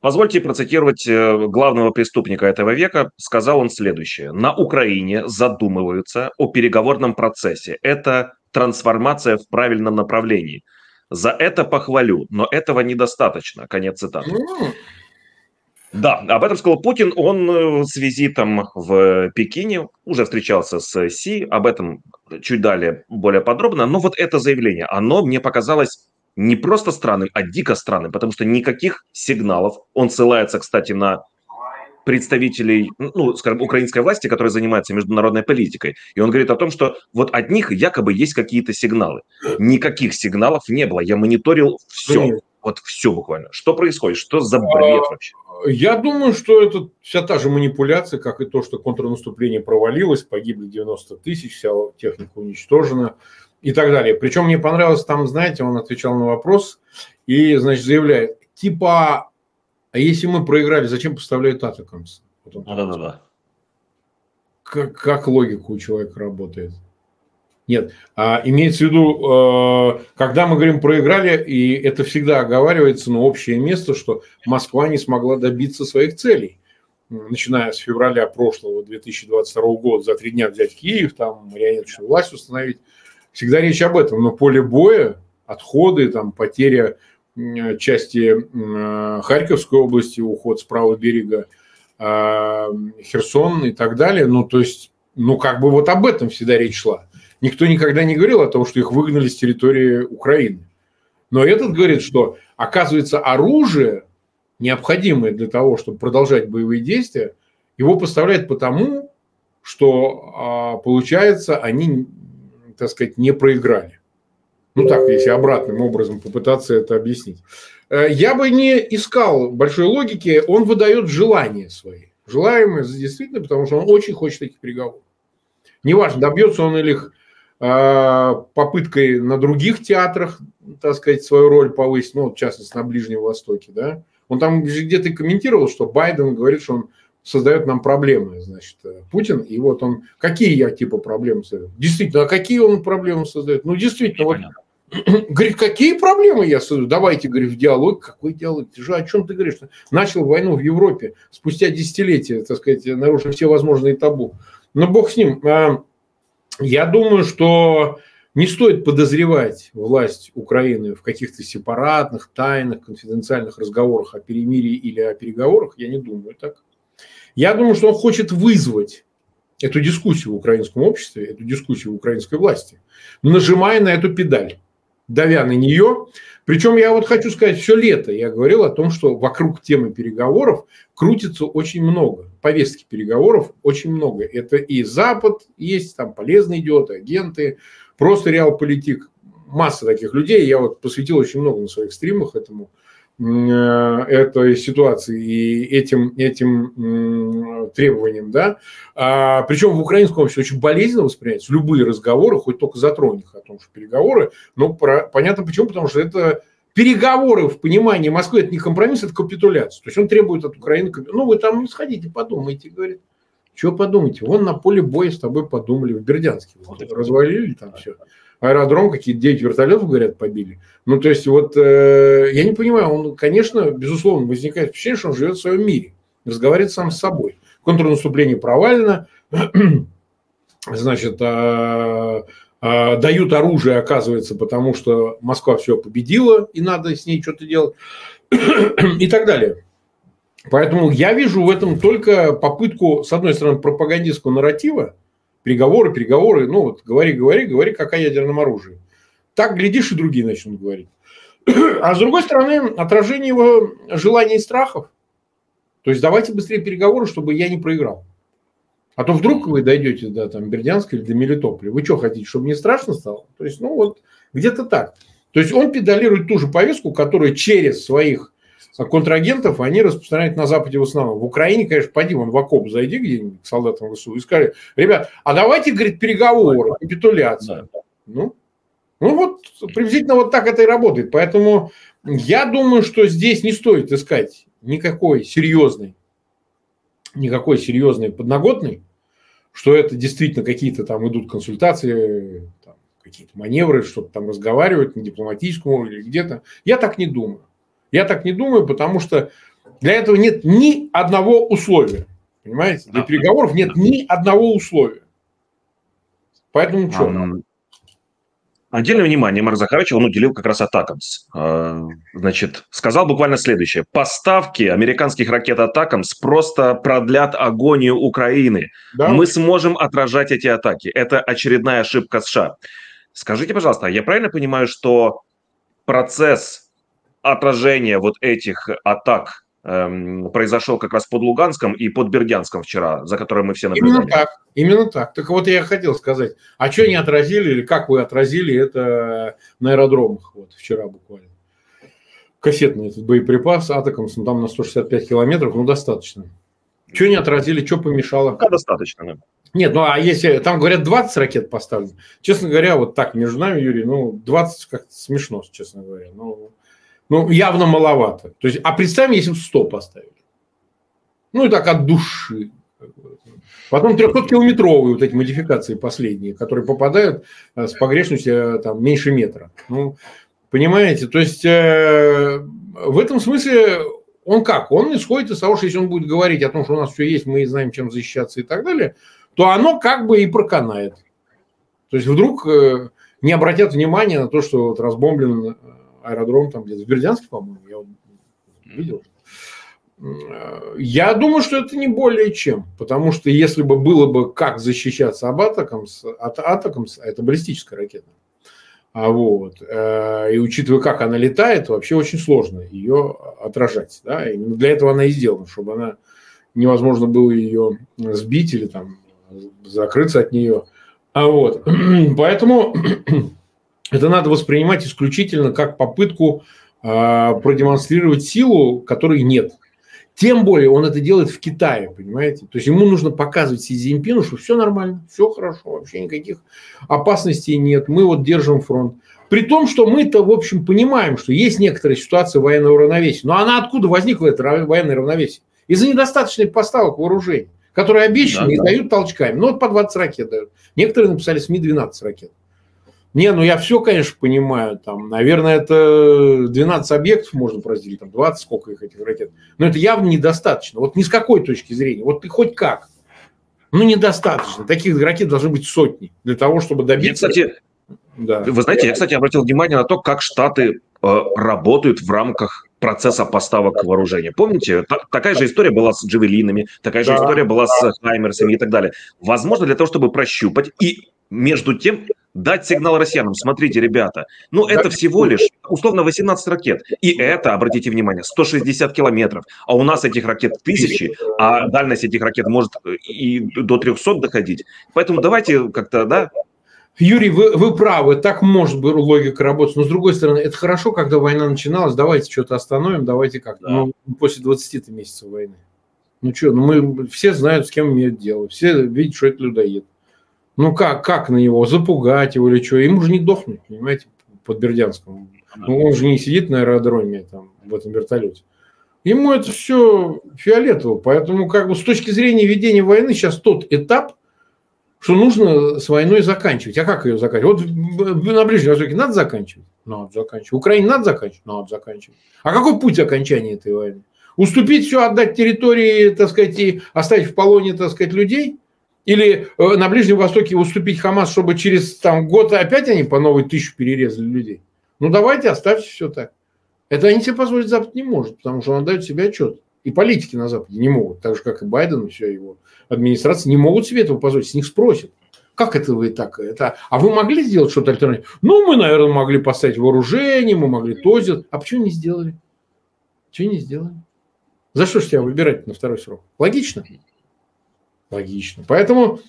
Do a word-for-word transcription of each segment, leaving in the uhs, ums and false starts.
Позвольте процитировать главного преступника этого века. Сказал он следующее. На Украине задумываются о переговорном процессе. Это трансформация в правильном направлении. За это похвалю, но этого недостаточно. Конец цитаты. Да, об этом сказал Путин. Он с визитом в Пекине уже встречался с Си. Об этом чуть далее более подробно. Но вот это заявление, оно мне показалось не просто странным, а дико странным, потому что никаких сигналов. Он ссылается, кстати, на представителей, ну, скажем, украинской власти, которая занимается международной политикой. И он говорит о том, что вот от них якобы есть какие-то сигналы. Никаких сигналов не было. Я мониторил все. Вот все буквально. Что происходит? Что за бред вообще? Я думаю, что это вся та же манипуляция, как и то, что контрнаступление провалилось, погибли девяносто тысяч, вся техника уничтожена и так далее. Причем мне понравилось там, знаете, он отвечал на вопрос и, значит, заявляет, типа, а если мы проиграли, зачем поставляют атакамс? Да-да-да. Как, как логика у человека работает? Нет, а, имеется в виду, э, когда мы говорим проиграли, и это всегда оговаривается на общее место, что Москва не смогла добиться своих целей. Начиная с февраля прошлого две тысячи двадцать второго года, за три дня взять Киев, там марионеточную власть установить. Всегда речь об этом, но поле боя, отходы, там, потеря э, части э, Харьковской области, уход с правого берега э, Херсон и так далее. Ну, то есть, ну, как бы вот об этом всегда речь шла. Никто никогда не говорил о том, что их выгнали с территории Украины. Но этот говорит, что, оказывается, оружие, необходимое для того, чтобы продолжать боевые действия, его поставляют потому, что, получается, они, так сказать, не проиграли. Ну так, если обратным образом попытаться это объяснить. Я бы не искал большой логики. Он выдает желания свои. Желаемые действительно, потому что он очень хочет таких переговоров. Неважно, добьется он или их попыткой на других театрах, так сказать, свою роль повысить, ну, в частности, на Ближнем Востоке, да. Он там где-то комментировал, что Байден говорит, что он создает нам проблемы, значит, Путин, и вот он, какие я, типа, проблемы создаю? Действительно, а какие он проблемы создает? Ну, действительно, вот, говорит, какие проблемы я создаю? Давайте, говорит, в диалог. Какой диалог? Ты же о чем ты говоришь? Начал войну в Европе, спустя десятилетия, так сказать, нарушил все возможные табу. Но бог с ним. Я думаю, что не стоит подозревать власть Украины в каких-то сепаратных, тайных, конфиденциальных разговорах о перемирии или о переговорах. Я не думаю так. Я думаю, что он хочет вызвать эту дискуссию в украинском обществе, эту дискуссию в украинской власти, нажимая на эту педаль, давя на нее. Причем я вот хочу сказать, все лето я говорил о том, что вокруг темы переговоров крутится очень много. Повестки переговоров очень много. Это и Запад есть, там полезные идиоты, агенты, просто реалполитик. Масса таких людей. Я вот посвятил очень много на своих стримах этому, этой ситуации и этим, этим требованиям. Да? А, причем в украинском обществе очень болезненно воспринимаются любые разговоры, хоть только затронь их о том, что переговоры. Но про, понятно почему, потому что это переговоры в понимании Москвы, это не компромисс, это капитуляция. То есть он требует от Украины, ну вы там сходите, подумайте, говорит. Чего подумайте? Вон на поле боя с тобой подумали в Бердянске. Вот, развалили там все. Аэродром какие-то девять вертолетов, говорят, побили. Ну, то есть, вот, э, я не понимаю, он, конечно, безусловно, возникает впечатление, что он живет в своем мире, разговаривает сам с собой. Контрнаступление провалено, значит, э, э, дают оружие, оказывается, потому что Москва все победила, и надо с ней что-то делать, и так далее. Поэтому я вижу в этом только попытку, с одной стороны, пропагандистского нарратива, переговоры, переговоры, ну вот говори, говори, говори, как о ядерном оружии. Так, глядишь, и другие начнут говорить. А с другой стороны, отражение его желаний и страхов. То есть давайте быстрее переговоры, чтобы я не проиграл. А то вдруг вы дойдете до там, Бердянска или до Мелитополя. Вы что хотите, чтобы мне страшно стало? То есть, ну вот, где-то так. То есть он педалирует ту же повестку, которую через своих контрагентов они распространяют на Западе в основном. В Украине, конечно, пойди вон в окоп, зайди где-нибудь к солдатам ВСУ и скажи, ребят, а давайте, говорит, переговоры, капитуляция. Да. Ну, ну вот, приблизительно вот так это и работает. Поэтому я думаю, что здесь не стоит искать никакой серьезной, никакой серьезной подноготной, что это действительно какие-то там идут консультации, там, какие-то маневры, что-то там разговаривают на дипломатическом уровне или где-то. Я так не думаю. Я так не думаю, потому что Для этого нет ни одного условия. Понимаете? Для переговоров нет ни одного условия. Поэтому что? Отдельное внимание Марк Захарович он уделил как раз атакамс. Значит, сказал буквально следующее. Поставки американских ракет атакамс просто продлят агонию Украины. Да? Мы сможем отражать эти атаки. Это очередная ошибка США. Скажите, пожалуйста, я правильно понимаю, что процесс отражения вот этих атак эм, произошел как раз под Луганском и под Бердянском вчера, за которым мы все наблюдали? Именно так, именно так. Так вот я хотел сказать, а что не отразили или как вы отразили это на аэродромах вот вчера буквально? Кассетный этот боеприпас, атакамс, ну, там на сто шестьдесят пять километров, ну достаточно. Что не отразили, что помешало? Пока достаточно, да. Нет, ну а если там говорят двадцать ракет поставлено, честно говоря, вот так между нами, Юрий, ну двадцать как-то смешно, честно говоря, ну, ну явно маловато. То есть, а представим, если бы сто поставили, ну и так от души. Потом трехсоткилометровые вот эти модификации последние, которые попадают с погрешностью там меньше метра. Ну, понимаете, то есть э, в этом смысле. Он как? Он исходит из того, что если он будет говорить о том, что у нас все есть, мы знаем, чем защищаться и так далее, то оно как бы и проканает. То есть вдруг не обратят внимания на то, что вот разбомблен аэродром там где-то в Бердянске, по-моему, я вот видел. Я думаю, что это не более чем. Потому что если бы было бы как защищаться об атакамс, от атакамс, это баллистическая ракета. А вот, и учитывая, как она летает, вообще очень сложно ее отражать. Да? Именно для этого она и сделана, чтобы она невозможно было ее сбить или там, закрыться от нее. А вот, поэтому это надо воспринимать исключительно как попытку продемонстрировать силу, которой нет. Тем более он это делает в Китае, понимаете? То есть ему нужно показывать Си Цзиньпину, что все нормально, все хорошо, вообще никаких опасностей нет, мы вот держим фронт. При том, что мы-то, в общем, понимаем, что есть некоторая ситуация военного равновесия. Но она откуда возникла, это военное равновесие? Из-за недостаточной поставок вооружений, которые обещаны да, и да. дают толчками. Ну, вот по двадцать ракет дают. Некоторые написали СМИ двенадцать ракет. Не, ну я все, конечно, понимаю, там, наверное, это двенадцать объектов можно разделить, там, двадцать, сколько их этих ракет. Но это явно недостаточно, вот ни с какой точки зрения, вот ты хоть как, ну недостаточно, таких ракет должны быть сотни для того, чтобы добиться... Я, кстати, да. Вы знаете, я, кстати, обратил внимание на то, как Штаты э, работают в рамках процесса поставок вооружения. Помните, та, такая же история была с Джавелинами, такая да, же история была да. с хаймерсами и так далее. Возможно, для того, чтобы прощупать и между тем... Дать сигнал россиянам, смотрите, ребята, ну это всего лишь, условно, восемнадцать ракет. И это, обратите внимание, сто шестьдесят километров. А у нас этих ракет тысячи, а дальность этих ракет может и до трёхсот доходить. Поэтому давайте как-то, да? Юрий, вы, вы правы, так может быть логика работать. Но с другой стороны, это хорошо, когда война начиналась, давайте что-то остановим, давайте как-то. Да. Ну, после двадцати месяцев войны. Ну что, ну мы все знают, с кем имеют дело, все видят, что это людоед. Ну как, как на него? Запугать его или что? Ему же не дохнуть, понимаете, под Бердянском. Ну, он же не сидит на аэродроме там, в этом вертолете. Ему это все фиолетово. Поэтому как бы с точки зрения ведения войны сейчас тот этап, что нужно с войной заканчивать. А как ее заканчивать? Вот на Ближнем Востоке надо заканчивать? Надо заканчивать. В Украине надо заканчивать? Надо заканчивать. А какой путь окончания этой войны? Уступить все, отдать территории, так сказать, и оставить в полоне, так сказать, людей? Или на Ближнем Востоке уступить Хамас, чтобы через там, год опять они по новой тысячу перерезали людей? Ну, давайте, оставьте все так. Это они себе позволить Запад не может, потому что он отдает себе отчет. И политики на Западе не могут, так же, как и Байден и все его администрация, не могут себе этого позволить. С них спросят, как это вы так? Это... А вы могли сделать что-то альтернативное? Ну, мы, наверное, могли поставить вооружение, мы могли то сделать. А почему не сделали? Почему не сделали? За что же тебя выбирать на второй срок? Логично? Логично. Поэтому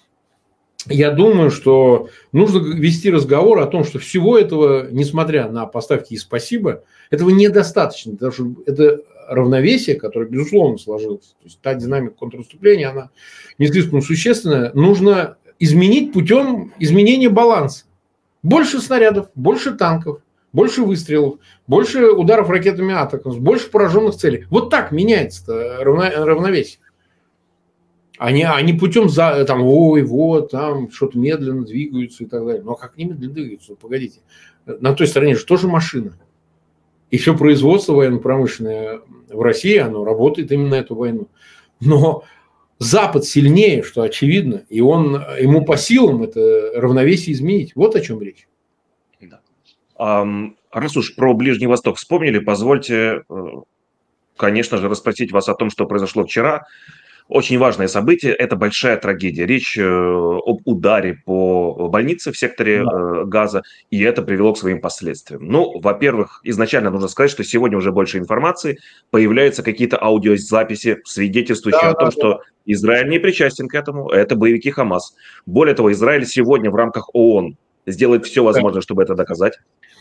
я думаю, что нужно вести разговор о том, что всего этого, несмотря на поставки и спасибо, этого недостаточно. Потому что это равновесие, которое, безусловно, сложилось. То есть та динамика контрнаступления, она не слишком существенная. Нужно изменить путем изменения баланса. Больше снарядов, больше танков, больше выстрелов, больше ударов ракетами атакамс, больше пораженных целей. Вот так меняется равновесие. А не, а не путем, за, там, ой, вот, там, что-то медленно двигаются и так далее. Ну, а как не медленно двигаются? Погодите. На той стороне же тоже машина. И все производство военно-промышленное в России, оно работает именно на эту войну. Но Запад сильнее, что очевидно, и он, ему по силам это равновесие изменить. Вот о чем речь. Да. Um, раз уж про Ближний Восток вспомнили, позвольте, конечно же, расспросить вас о том, что произошло вчера. Очень важное событие, это большая трагедия. Речь об ударе по больнице в секторе да. Газа, и это привело к своим последствиям. Ну, во-первых, изначально нужно сказать, что сегодня уже больше информации, появляются какие-то аудиозаписи, свидетельствующие да, о том, да, что да. Израиль не причастен к этому, это боевики Хамас. Более того, Израиль сегодня в рамках ООН сделает все возможное, чтобы это доказать.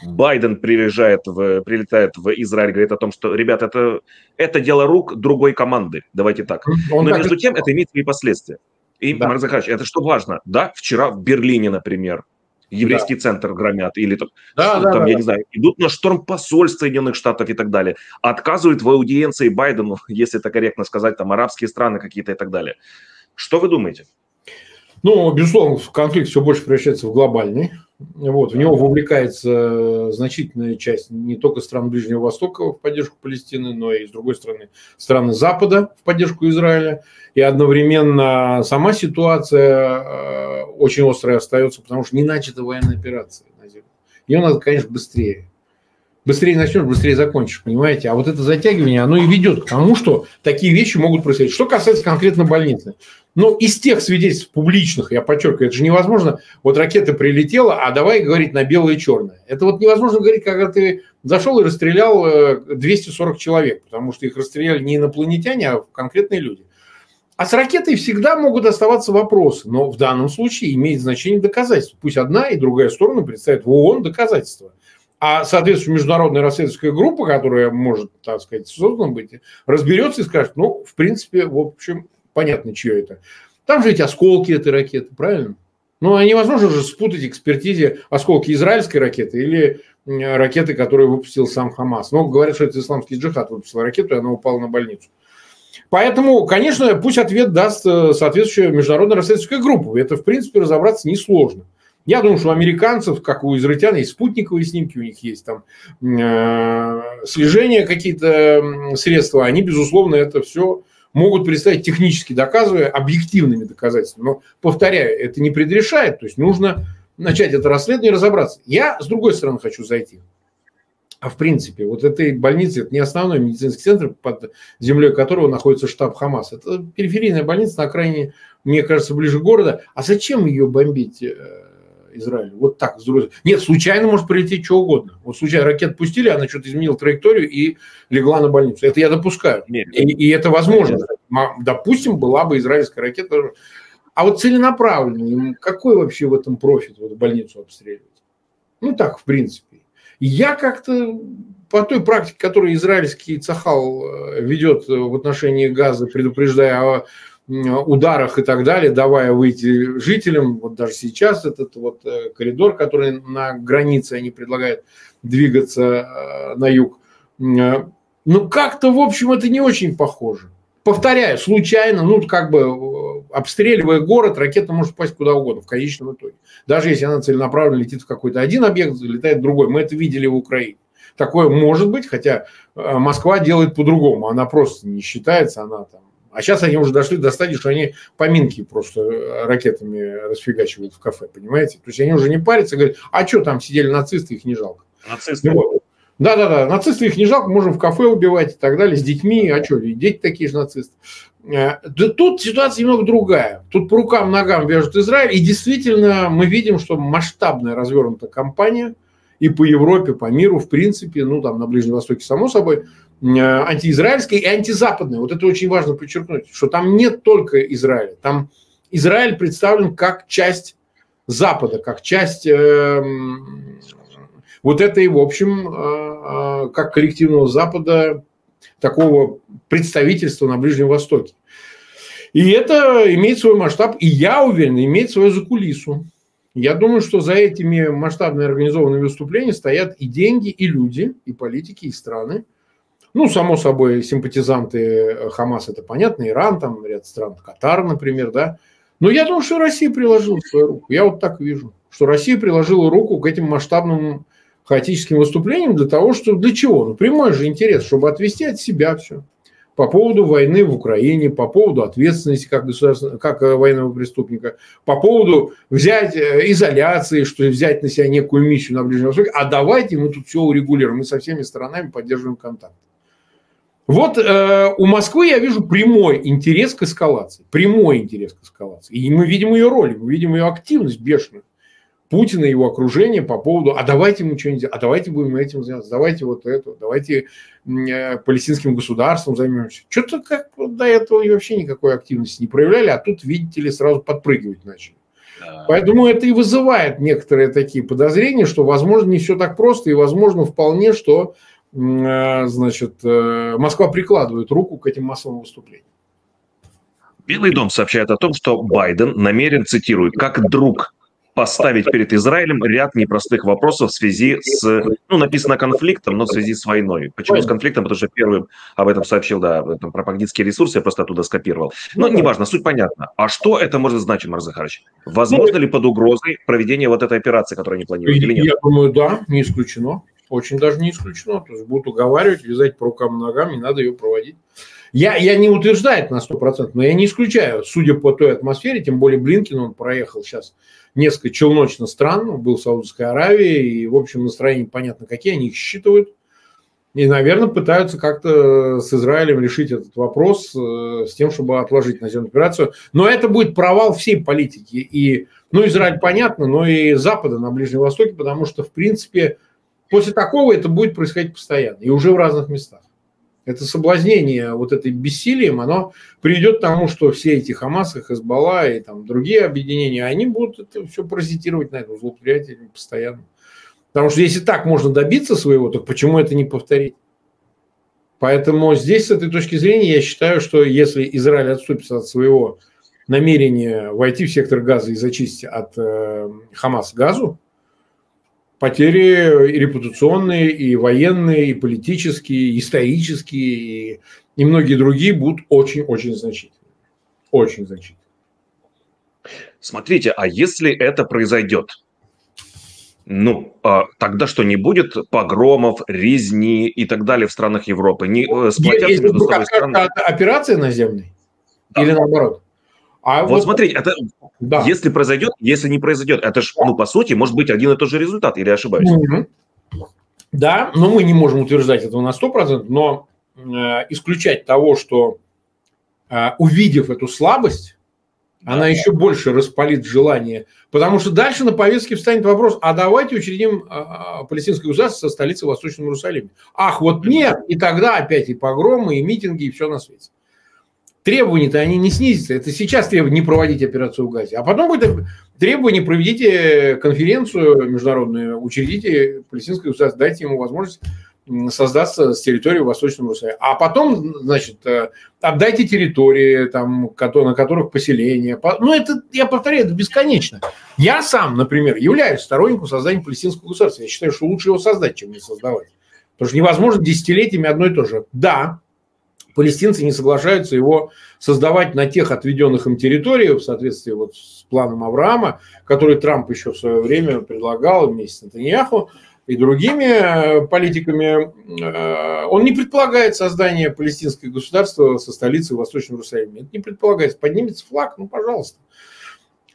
Байден приезжает в, прилетает в Израиль, говорит о том, что, ребята, это, это дело рук другой команды, давайте так. Он Но так между тем это имеет свои последствия. И, да. Марк Захарович, это что важно? Да, вчера в Берлине, например, еврейский да. центр громят, или там, да, что, да, там да, я да. не знаю, идут на штурм посольств Соединенных Штатов и так далее. Отказывают в аудиенции Байдену, если это корректно сказать, там арабские страны какие-то и так далее. Что вы думаете? Ну, безусловно, конфликт все больше превращается в глобальный. Вот, в него вовлекается значительная часть не только стран Ближнего Востока в поддержку Палестины, но и, с другой стороны, страны Запада в поддержку Израиля. И одновременно сама ситуация очень острая остается, потому что не начата военная операция на земле. Ее надо, конечно, быстрее. Быстрее начнешь, быстрее закончишь, понимаете? А вот это затягивание, оно и ведет к тому, что такие вещи могут происходить. Что касается конкретно больницы. Ну, из тех свидетельств публичных, я подчеркиваю, это же невозможно. Вот ракета прилетела, а давай говорить на белое и черное. Это вот невозможно говорить, когда ты зашел и расстрелял двести сорок человек, потому что их расстреляли не инопланетяне, а конкретные люди. А с ракетой всегда могут оставаться вопросы, но в данном случае имеет значение доказательства. Пусть одна и другая сторона представит в ООН доказательства. А, соответственно, международная расследовательская группа, которая может, так сказать, создана быть, разберется и скажет, ну, в принципе, в общем, понятно, чье это. Там же эти осколки этой ракеты, правильно? Ну, а невозможно же спутать экспертизе осколки израильской ракеты или ракеты, которую выпустил сам Хамас. Но говорят, что это исламский джихад выпустил ракету, и она упала на больницу. Поэтому, конечно, пусть ответ даст соответствующая международная расследовательская группа. Это, в принципе, разобраться несложно. Я думаю, что у американцев, как у израильтян, есть спутниковые снимки, у них есть там э, слежение, какие-то средства. Они, безусловно, это все могут представить технически, доказывая объективными доказательствами. Но, повторяю, это не предрешает. То есть нужно начать это расследование и разобраться. Я, с другой стороны, хочу зайти. А в принципе, вот этой больницы, это не основной медицинский центр, под землей которого находится штаб Хамас. Это периферийная больница на окраине, мне кажется, ближе города. А зачем ее бомбить? Израиль. Вот так. Нет, случайно может прилететь что угодно. Вот случайно ракет пустили, она что-то изменила траекторию и легла на больницу. Это я допускаю. Нет, и, и это возможно. Нет. Допустим, была бы израильская ракета. А вот целенаправленно, какой вообще в этом профит, вот больницу обстреливать? Ну так, в принципе. Я как-то по той практике, которую израильский Цахал ведет в отношении Газа, предупреждая о ударах и так далее, давая выйти жителям, вот даже сейчас этот вот коридор, который на границе они предлагают двигаться на юг, ну как-то, в общем, это не очень похоже. Повторяю, случайно, ну как бы обстреливая город, ракета может попасть куда угодно в конечном итоге. Даже если она целенаправленно летит в какой-то один объект, залетает в другой. Мы это видели в Украине. Такое может быть, хотя Москва делает по-другому. Она просто не считается, она там. А сейчас они уже дошли до стадии, что они поминки просто ракетами расфигачивают в кафе, понимаете? То есть они уже не парятся, говорят, а что там сидели нацисты, их не жалко. Нацисты? Да-да-да, нацисты, их не жалко, можем в кафе убивать и так далее, с детьми, а что, дети такие же нацисты. Да тут ситуация немного другая. Тут по рукам, ногам вяжут Израиль, и действительно мы видим, что масштабная развернута кампания, и по Европе, по миру, в принципе, ну там на Ближнем Востоке, само собой, антиизраильская и антизападная. Вот это очень важно подчеркнуть, что там нет только Израиля. Там Израиль представлен как часть Запада, как часть э, вот этой, в общем, э, как коллективного Запада, такого представительства на Ближнем Востоке. И это имеет свой масштаб, и я уверен, имеет свою закулису. Я думаю, что за этими масштабными организованными выступлениями стоят и деньги, и люди, и политики, и страны. Ну, само собой, симпатизанты Хамас, это понятно, Иран, там ряд стран, Катар, например, да. Но я думаю, что Россия приложила свою руку. Я вот так вижу, что Россия приложила руку к этим масштабным хаотическим выступлением для того, что для чего? Ну, прямой же интерес, чтобы отвести от себя все. По поводу войны в Украине, по поводу ответственности как, государственного, как военного преступника, по поводу взять изоляции, что взять на себя некую миссию на Ближнем Востоке, а давайте мы тут все урегулируем, мы со всеми сторонами поддерживаем контакт. Вот э, у Москвы я вижу прямой интерес к эскалации, прямой интерес к эскалации. И мы видим ее роль, мы видим ее активность бешеную. Путина и его окружение по поводу, а давайте мы что-нибудь, а давайте будем этим заниматься, давайте вот это, давайте палестинским государством займемся. Что-то как вот до этого вообще никакой активности не проявляли, а тут, видите ли, сразу подпрыгивать начали. Да. Поэтому это и вызывает некоторые такие подозрения, что, возможно, не все так просто, и, возможно, вполне, что, значит, Москва прикладывает руку к этим массовым выступлениям. Белый дом сообщает о том, что Байден намерен, цитирую, как друг поставить перед Израилем ряд непростых вопросов в связи с, ну, написано конфликтом, но в связи с войной. Почему с конфликтом? Потому что первым об этом сообщил, да, там, пропагандистские ресурсы, я просто оттуда скопировал. Но неважно, суть понятна. А что это может значить, Марк Захарович? Возможно ли под угрозой проведение вот этой операции, которую они планируют, или нет? Я думаю, да, не исключено. Очень даже не исключено. То есть будут уговаривать, вязать по рукам и ногам, и надо ее проводить. Я, я не утверждаю это на сто процентов, но я не исключаю, судя по той атмосфере, тем более Блинкен, он проехал сейчас несколько челночно стран, был в Саудовской Аравии, и, в общем, настроения понятно какие, они их считывают. И, наверное, пытаются как-то с Израилем решить этот вопрос э, с тем, чтобы отложить наземную операцию. Но это будет провал всей политики. И, ну, Израиль понятно, но и Запада на Ближнем Востоке, потому что, в принципе, после такого это будет происходить постоянно, и уже в разных местах. Это соблазнение вот этой бессилием, оно приведет к тому, что все эти Хамас, Хезболла и там другие объединения, они будут это все паразитировать на этом злоупотреблении постоянно. Потому что если так можно добиться своего, то почему это не повторить? Поэтому здесь, с этой точки зрения, я считаю, что если Израиль отступится от своего намерения войти в сектор Газа и зачистить от э, Хамас Газу, потери и репутационные, и военные, и политические, и исторические, и, и многие другие будут очень-очень значительны. Очень значительны. Смотрите, а если это произойдет, ну, а тогда что, не будет погромов, резни и так далее в странах Европы? Не сплотятся между собой страны? Операция наземной? Да. Или наоборот? А вот, вот смотрите, это, да. Если произойдет, если не произойдет, это же, ну, по сути, может быть один и тот же результат, или я ошибаюсь? Mm-hmm. Да, но мы не можем утверждать этого на сто процентов, но э, исключать того, что э, увидев эту слабость, да, она да. еще больше распалит желание, потому что дальше на повестке встанет вопрос, а давайте учредим э, палестинское государство со столицей Восточного Иерусалима. Ах, вот нет, и тогда опять и погромы, и митинги, и все на свете. Требования-то они не снизятся. Это сейчас требование не проводить операцию в Газе. А потом будет требование, проведите конференцию международную, учредите палестинское государство, дайте ему возможность создаться с территории Восточного Иерусалима. А потом, значит, отдайте территории, там, на которых поселение. Ну, это, я повторяю, это бесконечно. Я сам, например, являюсь сторонником создания палестинского государства. Я считаю, что лучше его создать, чем не создавать. Потому что невозможно десятилетиями одно и то же. Да. Палестинцы не соглашаются его создавать на тех отведенных им территориях в соответствии вот с планом Авраама, который Трамп еще в свое время предлагал вместе с Нетаньяху и другими политиками. Он не предполагает создание палестинского государства со столицей Восточного Иерусалима. Это не предполагается. Поднимется флаг, ну, пожалуйста.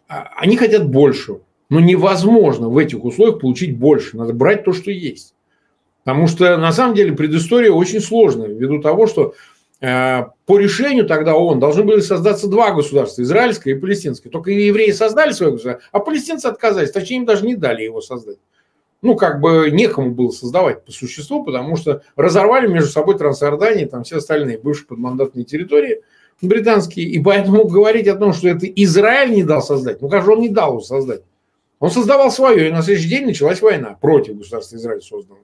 Они хотят большего. Но невозможно в этих условиях получить больше. Надо брать то, что есть. Потому что, на самом деле, предыстория очень сложная, ввиду того, что по решению тогда ООН должны были создаться два государства, израильское и палестинское. Только евреи создали свое государство, а палестинцы отказались. Точнее, им даже не дали его создать. Ну, как бы некому было создавать по существу, потому что разорвали между собой Трансиорданию, там все остальные бывшие подмандатные территории британские. И поэтому говорить о том, что это Израиль не дал создать, ну, как же он не дал его создать. Он создавал свое, и на следующий день началась война против государства Израиль созданного.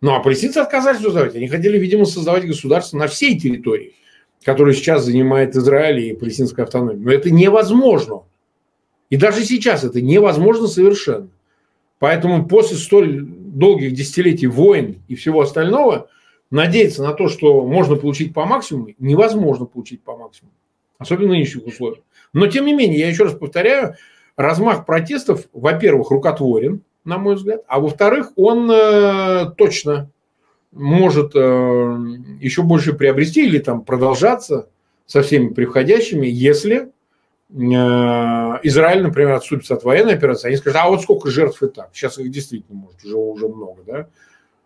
Ну, а палестинцы отказались создавать. Они хотели, видимо, создавать государство на всей территории, которую сейчас занимает Израиль и палестинская автономия. Но это невозможно. И даже сейчас это невозможно совершенно. Поэтому после столь долгих десятилетий войн и всего остального надеяться на то, что можно получить по максимуму, невозможно получить по максимуму. Особенно в нынешних условиях. Но, тем не менее, я еще раз повторяю, размах протестов, во-первых, рукотворен. на мой взгляд. А во-вторых, он э, точно может э, еще больше приобрести или там продолжаться со всеми приходящими, если э, Израиль, например, отступится от военной операции. Они скажут, а вот сколько жертв и так. Сейчас их действительно может уже, уже много, да?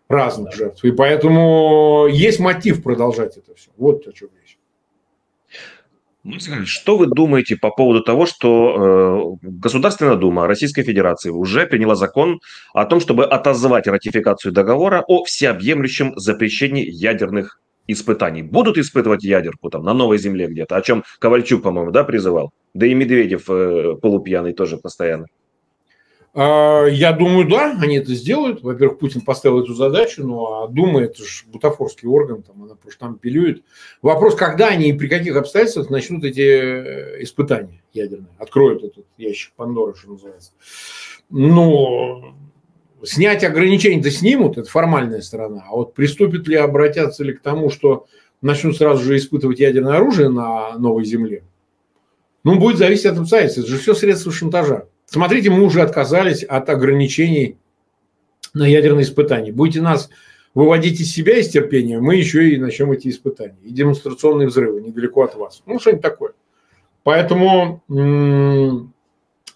Разных да. жертв. И поэтому есть мотив продолжать это все. Вот о чем речь. Что вы думаете по поводу того, что э, Государственная Дума Российской Федерации уже приняла закон о том, чтобы отозвать ратификацию договора о всеобъемлющем запрещении ядерных испытаний? Будут испытывать ядерку там на Новой Земле где-то, о чем Ковальчук, по-моему, да, призывал? Да и Медведев э, полупьяный тоже постоянно. Я думаю, да, они это сделают. Во-первых, Путин поставил эту задачу, но Дума – это же бутафорский орган, там, она просто там пилюет. Вопрос, когда они и при каких обстоятельствах начнут эти испытания ядерные, откроют этот ящик Пандоры, что называется. Но снять ограничения-то снимут, это формальная сторона. А вот приступит ли, обратятся ли к тому, что начнут сразу же испытывать ядерное оружие на Новой Земле, ну, будет зависеть от обстоятельств. Это же все средства шантажа. Смотрите, мы уже отказались от ограничений на ядерные испытания. Будете нас выводить из себя, из терпения, мы еще и начнем эти испытания. И демонстрационные взрывы недалеко от вас. Ну, что-нибудь такое. Поэтому м-м,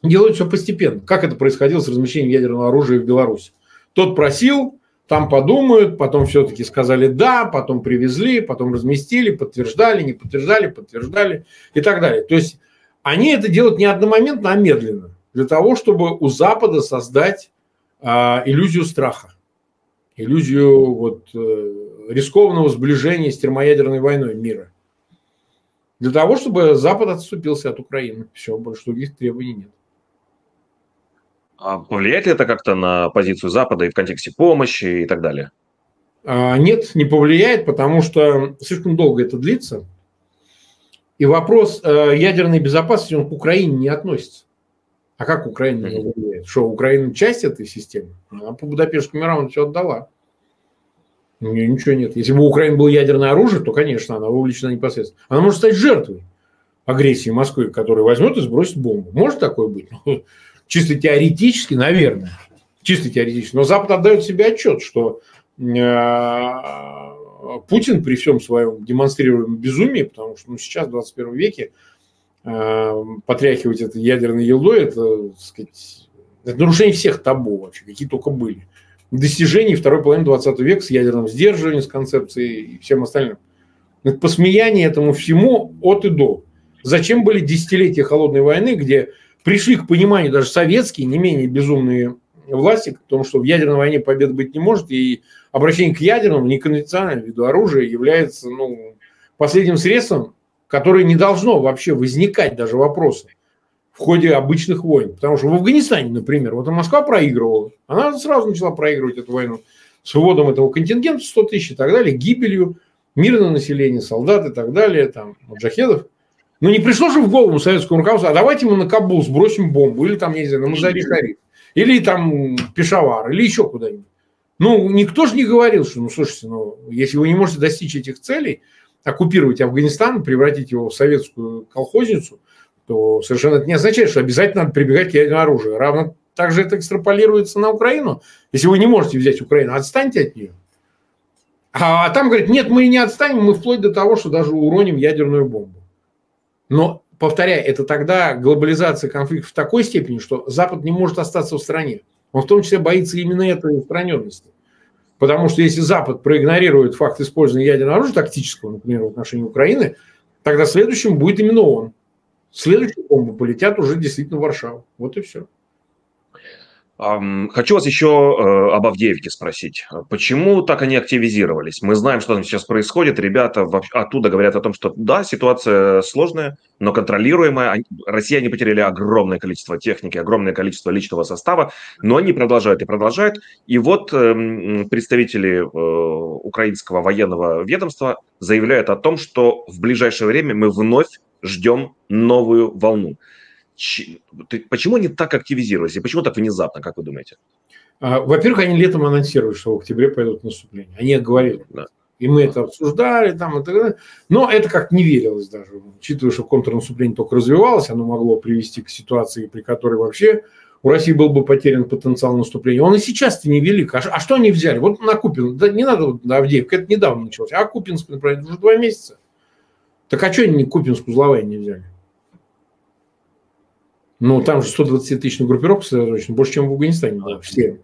делают все постепенно. Как это происходило с размещением ядерного оружия в Беларуси? Тот просил, там подумают, потом все-таки сказали «да», потом привезли, потом разместили, подтверждали, не подтверждали, подтверждали и так далее. То есть они это делают не одномоментно, а медленно. Для того, чтобы у Запада создать э, иллюзию страха, иллюзию вот, э, рискованного сближения с термоядерной войной мира. Для того, чтобы Запад отступился от Украины. Все, больше других требований нет. А повлияет ли это как-то на позицию Запада и в контексте помощи и так далее? А, нет, не повлияет, потому что слишком долго это длится. И вопрос э, ядерной безопасности, он к Украине не относится. А как Украина не влияет? Что, Украина часть этой системы? Она по Будапештскому раунду все отдала. У нее ничего нет. Если бы у Украины было ядерное оружие, то, конечно, она вовлечена непосредственно. Она может стать жертвой агрессии Москвы, которая возьмет и сбросит бомбу. Может такое быть? Ну, чисто теоретически, наверное. Чисто теоретически. Но Запад отдает себе отчет, что Путин при всем своем демонстрируемом безумии, потому что ну, сейчас, в двадцать первом веке, потряхивать это ядерной елдой, это, так сказать, это нарушение всех табу вообще, какие только были. Достижений второй половины двадцатого века с ядерным сдерживанием, с концепцией и всем остальным. Это посмеяние этому всему от и до. Зачем были десятилетия холодной войны, где пришли к пониманию даже советские, не менее безумные власти, к тому, что в ядерной войне победы быть не может, и обращение к ядерному, неконвенциональному виду оружия является ну, последним средством, которое не должно вообще возникать даже вопросы в ходе обычных войн. Потому что в Афганистане, например, вот Москва проигрывала. Она сразу начала проигрывать эту войну с выводом этого контингента сто тысяч и так далее, гибелью мирного населения, солдат и так далее, там, маджахедов. Но не пришло же в голову советскому руководству, а давайте мы на Кабул сбросим бомбу, или там, не знаю, на Мазари-Шариф, или там Пешавар, или еще куда-нибудь. Ну, никто же не говорил, что, ну, слушайте, ну, если вы не можете достичь этих целей, оккупировать Афганистан, превратить его в советскую колхозницу, то совершенно это не означает, что обязательно надо прибегать к ядерному оружию. Равно так же это экстраполируется на Украину. Если вы не можете взять Украину, отстаньте от нее. А там говорят, нет, мы не отстанем, мы вплоть до того, что даже уроним ядерную бомбу. Но, повторяю, это тогда глобализация конфликтов в такой степени, что Запад не может остаться в стране. Он в том числе боится именно этой устраненности. Потому что если Запад проигнорирует факт использования ядерного оружия, тактического, например, в отношении Украины, тогда следующим будет именно он. Следующие бомбы полетят уже действительно в Варшаву. Вот и все. Хочу вас еще об Авдеевке спросить. Почему так они активизировались? Мы знаем, что там сейчас происходит. Ребята оттуда говорят о том, что да, ситуация сложная, но контролируемая. Россияне потеряли огромное количество техники, огромное количество личного состава, но они продолжают и продолжают. И вот представители украинского военного ведомства заявляют о том, что в ближайшее время мы вновь ждем новую волну. Почему они так активизировались и почему так внезапно, как вы думаете? Во-первых, они летом анонсировали, что в октябре пойдут наступления. Они говорили, да. И мы это обсуждали, там, и так далее. Но это как-то не верилось даже. Учитывая, что контрнаступление только развивалось, оно могло привести к ситуации, при которой вообще у России был бы потерян потенциал наступления. Он и сейчас-то невелик. А, а что они взяли? Вот на Купинск, да, не надо вот на Авдеевку, это недавно началось. А Купинск, например, уже два месяца. Так а что они Купинск узловая не взяли? Ну, там же сто двадцать тысячную группировку сосредоточено, больше, чем в Афганистане, да, все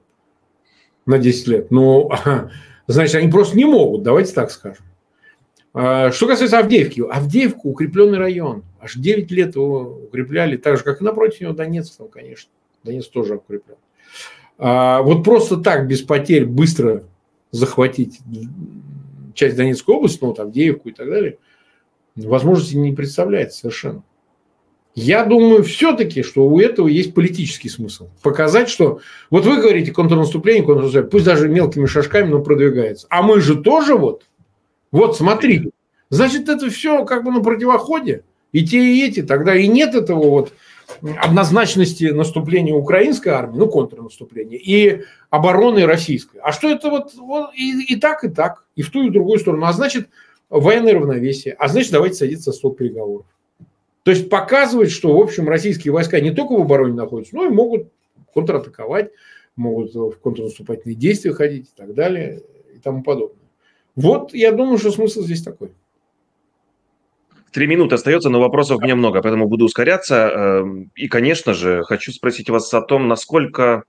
на десять лет. Ну, значит, они просто не могут, давайте так скажем. Что касается Авдеевки. Авдеевку укрепленный район. Аж девять лет его укрепляли, так же, как и напротив него Донецк, там, конечно. Донецк тоже укреплен. Вот просто так, без потерь, быстро захватить часть Донецкой области, ну, вот Авдеевку и так далее, возможности не представляется совершенно. Я думаю, все-таки, что у этого есть политический смысл. Показать, что... Вот вы говорите, контрнаступление, контрнаступление, пусть даже мелкими шажками, но продвигается. А мы же тоже вот... Вот, смотрите. Значит, это все как бы на противоходе. И те, и эти. Тогда и нет этого вот однозначности наступления украинской армии, ну, контрнаступления, и обороны российской. А что это вот, вот и, и так, и так. И в ту, и в другую сторону. А значит, военное равновесие. А значит, давайте садиться за стол переговоров. То есть показывать, что, в общем, российские войска не только в обороне находятся, но и могут контратаковать, могут в контрнаступательные действия ходить и так далее и тому подобное. Вот, я думаю, что смысл здесь такой. Три минуты остается, но вопросов у меня много, поэтому буду ускоряться. И, конечно же, хочу спросить вас о том, насколько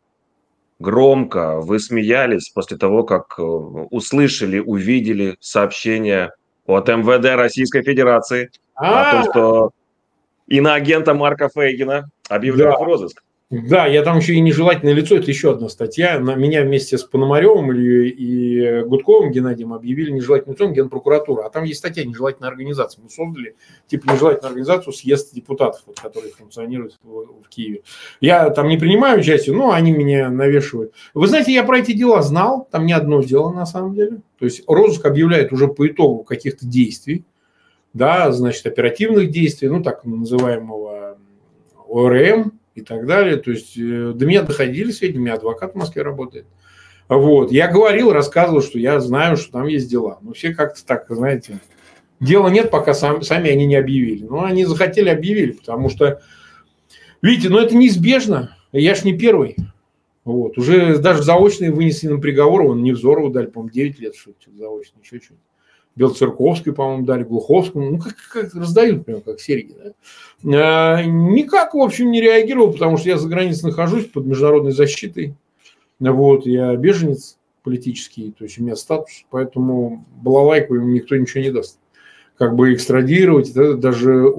громко вы смеялись после того, как услышали, увидели сообщение от МВД Российской Федерации о том, что... иноагента Марка Фейгина объявляют да. в розыск. Да, я там еще и нежелательное лицо, это еще одна статья. На меня вместе с Пономаревым и Гудковым Геннадием объявили нежелательным лицом Генпрокуратура. А там есть статья «Нежелательная организация». Мы создали типа нежелательную организацию съезд депутатов, вот, которые функционируют в, в Киеве. Я там не принимаю участие, но они меня навешивают. Вы знаете, я про эти дела знал, там не одно дело на самом деле. То есть розыск объявляет уже по итогу каких-то действий. Да, значит, оперативных действий, ну, так называемого ОРМ и так далее. То есть до меня доходили сведения, у меня адвокат в Москве работает. Вот. Я говорил, рассказывал, что я знаю, что там есть дела. Но все как-то так, знаете, дела нет, пока сам, сами они не объявили. Но они захотели, объявили, потому что, видите, ну, это неизбежно. Я ж не первый. Вот. Уже даже заочные вынесены на приговор, он Невзорову дали, по-моему, девять лет, что-то заочно, еще что-то. Белоцерковской, по-моему, дали, Глуховскому. Ну, как, как раздают, прям как серьги. Да? А, никак, в общем, не реагировал, потому что я за границей нахожусь под международной защитой. Вот, я беженец политический, то есть у меня статус, поэтому балалайку им никто ничего не даст. Как бы экстрадировать, да, даже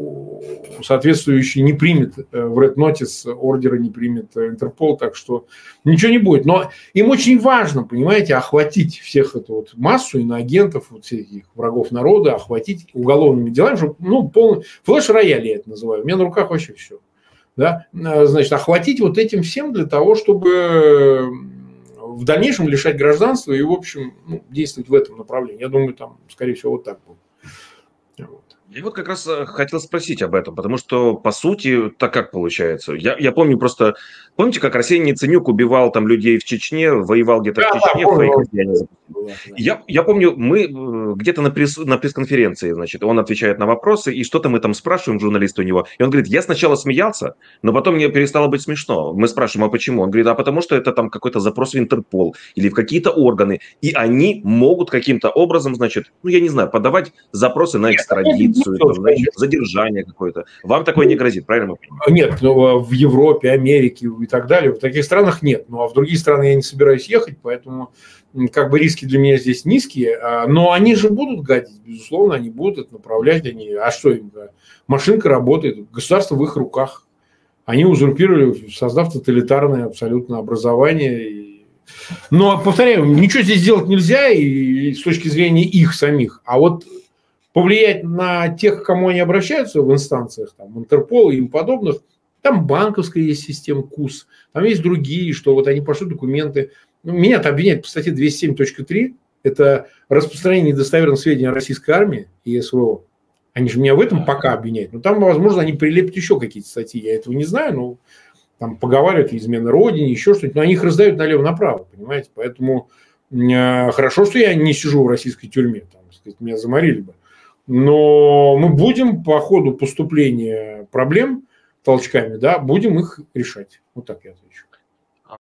соответствующий не примет в Red Notice, ордера не примет Интерпол, так что ничего не будет. Но им очень важно, понимаете, охватить всех эту вот массу иноагентов, вот всех их врагов народа, охватить уголовными делами, чтобы, ну, полный флеш-рояль я это называю, у меня на руках вообще все. Да? Значит, охватить вот этим всем для того, чтобы в дальнейшем лишать гражданства и, в общем, ну, действовать в этом направлении. Я думаю, там, скорее всего, вот так будет. Я вот как раз хотел спросить об этом, потому что, по сути, так как получается? Я, я помню просто... Помните, как Арсений Яценюк убивал там людей в Чечне, воевал где-то да, в Чечне? Да, фейк, я, не забыл. Я, я помню, мы где-то на, пресс, на пресс-конференции, значит, он отвечает на вопросы, и что-то мы там спрашиваем, журналисты у него, и он говорит, я сначала смеялся, но потом мне перестало быть смешно. Мы спрашиваем, а почему? Он говорит, а потому что это там какой-то запрос в Интерпол или в какие-то органы, и они могут каким-то образом, значит, ну, я не знаю, подавать запросы на экстрадицию. Это, значит, задержание какое-то. Вам такое не грозит, правильно? Нет, ну, в Европе, Америке и так далее, в таких странах нет. Ну, а в другие страны я не собираюсь ехать, поэтому как бы риски для меня здесь низкие. Но они же будут гадить, безусловно, они будут это направлять. Они... А что им? Машинка работает, государство в их руках. Они узурпировали, создав тоталитарное абсолютно образование. Но, повторяю, ничего здесь делать нельзя и с точки зрения их самих. А вот повлиять на тех, к кому они обращаются в инстанциях, там, Интерпол и им подобных, там банковская есть система КУС, там есть другие, что вот они пошли документы. Ну, меня-то обвиняют по статье двести семь точка три, это распространение недостоверных сведений о российской армии и СВО. Они же меня в этом пока обвиняют. Но там, возможно, они прилепят еще какие-то статьи, я этого не знаю, но там поговаривают измены родине, еще что-нибудь, но они их раздают налево-направо, понимаете. Поэтому хорошо, что я не сижу в российской тюрьме, там, так сказать, меня заморили бы. Но мы будем по ходу поступления проблем толчками, да, будем их решать. Вот так я отвечу.